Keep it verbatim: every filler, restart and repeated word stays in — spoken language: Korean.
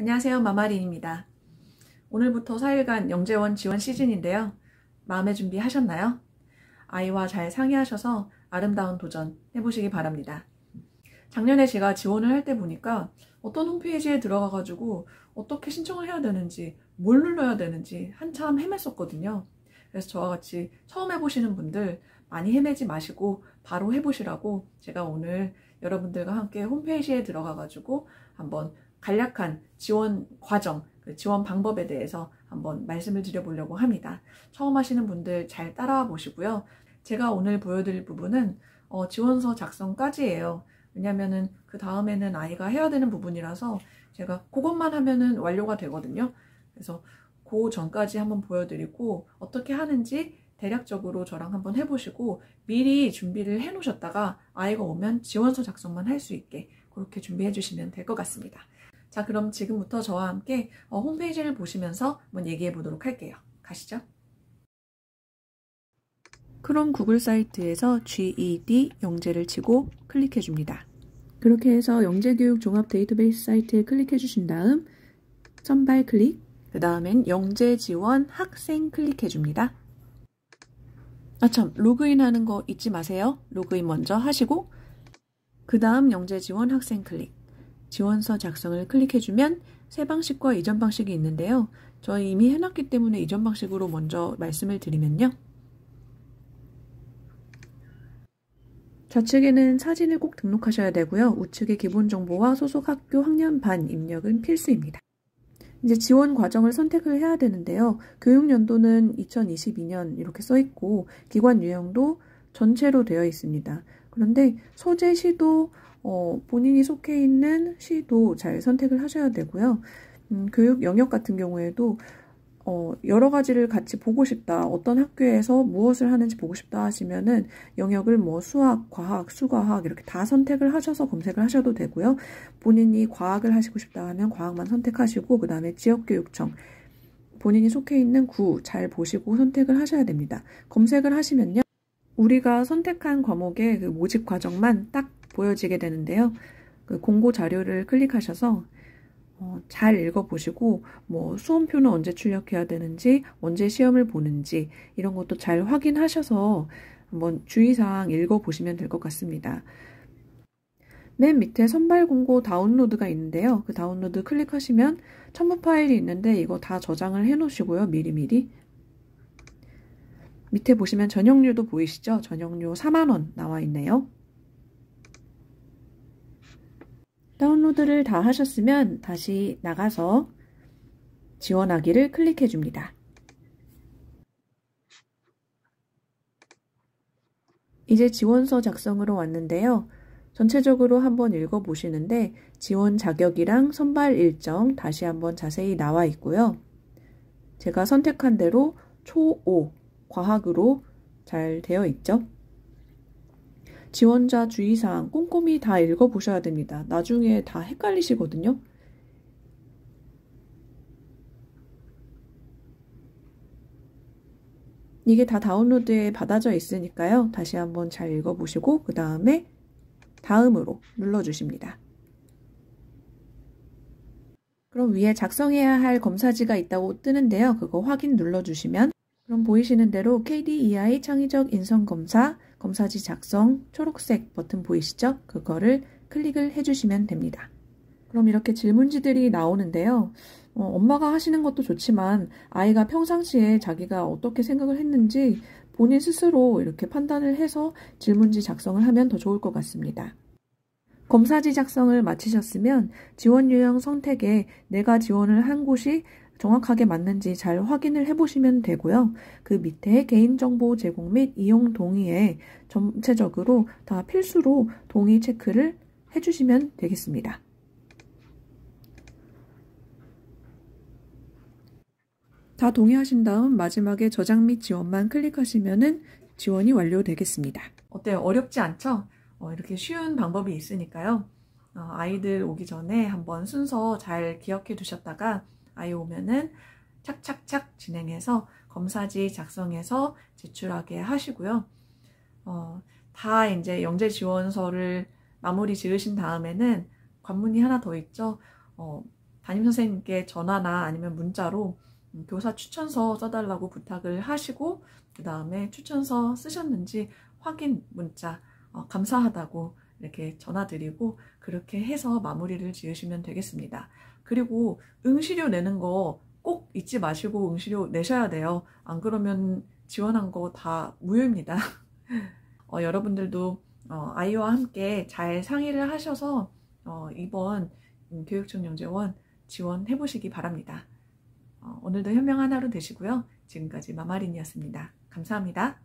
안녕하세요, 마마린입니다. 오늘부터 사 일간 영재원 지원 시즌인데요. 마음의 준비 하셨나요? 아이와 잘 상의하셔서 아름다운 도전 해보시기 바랍니다. 작년에 제가 지원을 할 때 보니까 어떤 홈페이지에 들어가가지고 어떻게 신청을 해야 되는지 뭘 눌러야 되는지 한참 헤맸었거든요. 그래서 저와 같이 처음 해보시는 분들 많이 헤매지 마시고 바로 해보시라고 제가 오늘 여러분들과 함께 홈페이지에 들어가가지고 한번 간략한 지원 과정, 지원 방법에 대해서 한번 말씀을 드려보려고 합니다. 처음 하시는 분들 잘 따라와 보시고요. 제가 오늘 보여드릴 부분은 어, 지원서 작성까지예요. 왜냐면은 그 다음에는 아이가 해야 되는 부분이라서 제가 그것만 하면은 완료가 되거든요. 그래서 그 전까지 한번 보여드리고 어떻게 하는지 대략적으로 저랑 한번 해보시고 미리 준비를 해놓으셨다가 아이가 오면 지원서 작성만 할 수 있게 그렇게 준비해 주시면 될 것 같습니다. 자, 그럼 지금부터 저와 함께 홈페이지를 보시면서 한번 얘기해 보도록 할게요. 가시죠. 크롬 구글 사이트에서 지이디 영재를 치고 클릭해 줍니다. 그렇게 해서 영재교육 종합 데이터베이스 사이트에 클릭해 주신 다음 선발 클릭, 그 다음엔 영재 지원 학생 클릭해 줍니다. 아 참, 로그인 하는 거 잊지 마세요. 로그인 먼저 하시고 그 다음 영재 지원 학생 클릭, 지원서 작성을 클릭해주면 새 방식과 이전 방식이 있는데요. 저희 이미 해놨기 때문에 이전 방식으로 먼저 말씀을 드리면요. 좌측에는 사진을 꼭 등록하셔야 되고요. 우측에 기본 정보와 소속 학교 학년 반 입력은 필수입니다. 이제 지원 과정을 선택을 해야 되는데요. 교육연도는 이천이십이 년 이렇게 써있고 기관 유형도 전체로 되어 있습니다. 그런데 소재, 시도, 어, 본인이 속해 있는 시도 잘 선택을 하셔야 되고요. 음, 교육 영역 같은 경우에도 어, 여러 가지를 같이 보고 싶다, 어떤 학교에서 무엇을 하는지 보고 싶다 하시면은 영역을 뭐 수학, 과학, 수과학 이렇게 다 선택을 하셔서 검색을 하셔도 되고요. 본인이 과학을 하시고 싶다 하면 과학만 선택하시고 그 다음에 지역교육청, 본인이 속해 있는 구 잘 보시고 선택을 하셔야 됩니다. 검색을 하시면요, 우리가 선택한 과목의 그 모집 과정만 딱 보여지게 되는데요. 그 공고 자료를 클릭하셔서 어, 잘 읽어보시고 뭐 수험표는 언제 출력해야 되는지, 언제 시험을 보는지 이런 것도 잘 확인하셔서 한번 주의사항 읽어보시면 될 것 같습니다. 맨 밑에 선발 공고 다운로드가 있는데요. 그 다운로드 클릭하시면 첨부 파일이 있는데 이거 다 저장을 해놓으시고요. 미리미리. 밑에 보시면 전형료도 보이시죠? 전형료 사만 원 나와 있네요. 다운로드를 다 하셨으면 다시 나가서 지원하기를 클릭해 줍니다. 이제 지원서 작성으로 왔는데요. 전체적으로 한번 읽어보시는데 지원 자격이랑 선발 일정 다시 한번 자세히 나와 있고요. 제가 선택한 대로 초 오 과학으로 잘 되어 있죠. 지원자 주의사항 꼼꼼히 다 읽어보셔야 됩니다. 나중에 다 헷갈리시거든요. 이게 다 다운로드에 받아져 있으니까요. 다시 한번 잘 읽어보시고 그 다음에 다음으로 눌러주십니다. 그럼 위에 작성해야 할 검사지가 있다고 뜨는데요. 그거 확인 눌러주시면 그럼 보이시는 대로 케이디아이 창의적 인성검사, 검사지 작성, 초록색 버튼 보이시죠? 그거를 클릭을 해주시면 됩니다. 그럼 이렇게 질문지들이 나오는데요. 어, 엄마가 하시는 것도 좋지만 아이가 평상시에 자기가 어떻게 생각을 했는지 본인 스스로 이렇게 판단을 해서 질문지 작성을 하면 더 좋을 것 같습니다. 검사지 작성을 마치셨으면 지원 유형 선택에 내가 지원을 한 곳이 정확하게 맞는지 잘 확인을 해보시면 되고요. 그 밑에 개인정보 제공 및 이용 동의에 전체적으로 다 필수로 동의 체크를 해주시면 되겠습니다. 다 동의하신 다음 마지막에 저장 및 지원만 클릭하시면은 지원이 완료되겠습니다. 어때요? 어렵지 않죠? 어, 이렇게 쉬운 방법이 있으니까요. 어, 아이들 오기 전에 한번 순서 잘 기억해 두셨다가 아이 오면은 착착착 진행해서 검사지 작성해서 제출하게 하시고요. 어, 다 이제 영재 지원서를 마무리 지으신 다음에는 관문이 하나 더 있죠. 어, 담임선생님께 전화나 아니면 문자로 교사 추천서 써달라고 부탁을 하시고, 그 다음에 추천서 쓰셨는지 확인 문자 어, 감사하다고 이렇게 전화드리고 그렇게 해서 마무리를 지으시면 되겠습니다. 그리고 응시료 내는 거 꼭 잊지 마시고 응시료 내셔야 돼요. 안 그러면 지원한 거 다 무효입니다. 어, 여러분들도 어, 아이와 함께 잘 상의를 하셔서 어, 이번 교육청 영재원 지원해 보시기 바랍니다. 어, 오늘도 현명한 하루 되시고요. 지금까지 마마린이었습니다. 감사합니다.